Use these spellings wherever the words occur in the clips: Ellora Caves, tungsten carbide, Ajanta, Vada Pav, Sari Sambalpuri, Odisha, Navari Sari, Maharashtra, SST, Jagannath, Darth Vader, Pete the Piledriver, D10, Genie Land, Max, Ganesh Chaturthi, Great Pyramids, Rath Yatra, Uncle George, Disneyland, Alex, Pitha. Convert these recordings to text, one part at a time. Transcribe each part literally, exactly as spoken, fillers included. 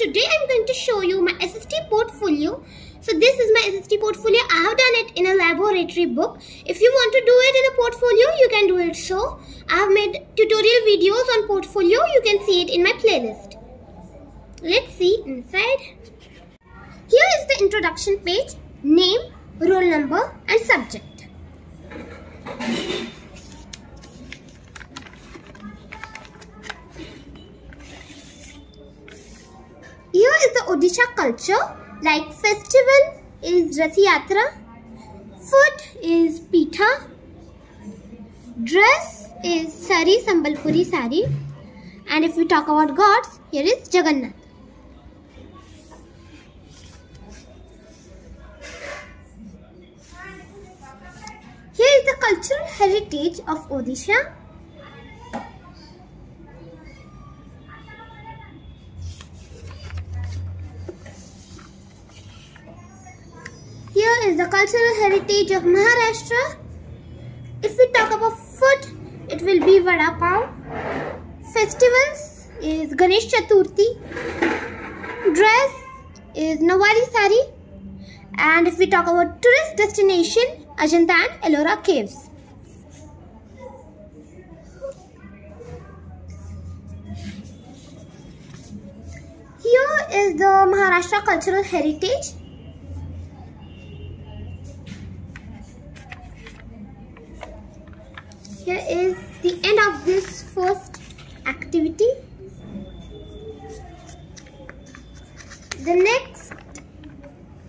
today I'm going to show you my S S T portfolio. So this is my S S T portfolio. I have done it in a laboratory book. If you want to do it in a portfolio, you can do it so. I have made tutorial videos on portfolio. You can see it in my playlist. Let's see inside. Here is the introduction page, name, roll number and subject. Here is the Odisha culture, like festival is Rath Yatra, food is Pitha, dress is Sari Sambalpuri Sari, and if we talk about gods, here is Jagannath. Here is the cultural heritage of Odisha. Is the cultural heritage of Maharashtra. If we talk about food, it will be Vada Pav. Festivals is Ganesh Chaturthi. Dress is Navari Sari. And if we talk about tourist destination, Ajanta and Ellora Caves. Here is the Maharashtra cultural heritage. Here is the end of this first activity. The next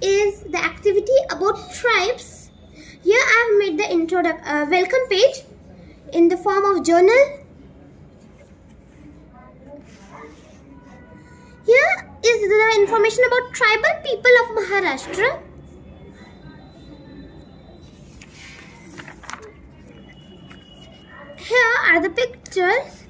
is the activity about tribes. Here I have made the introduction uh, welcome page in the form of journal. Here is the information about tribal people of Maharashtra. Here are the pictures.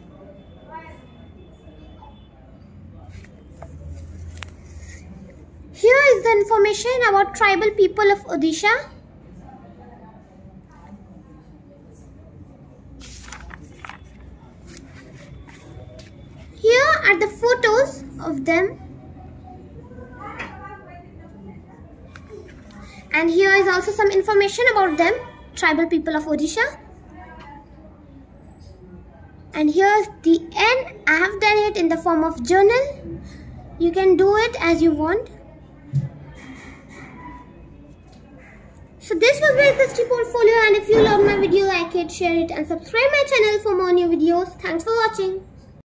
Here is the information about tribal people of Odisha. Here are the photos of them. And here is also some information about them, tribal people of Odisha. And here's the end. I have done it in the form of journal. You can do it as you want. So this was my S S T portfolio, and if you love my video, like it, share it and subscribe my channel for more new videos. Thanks for watching.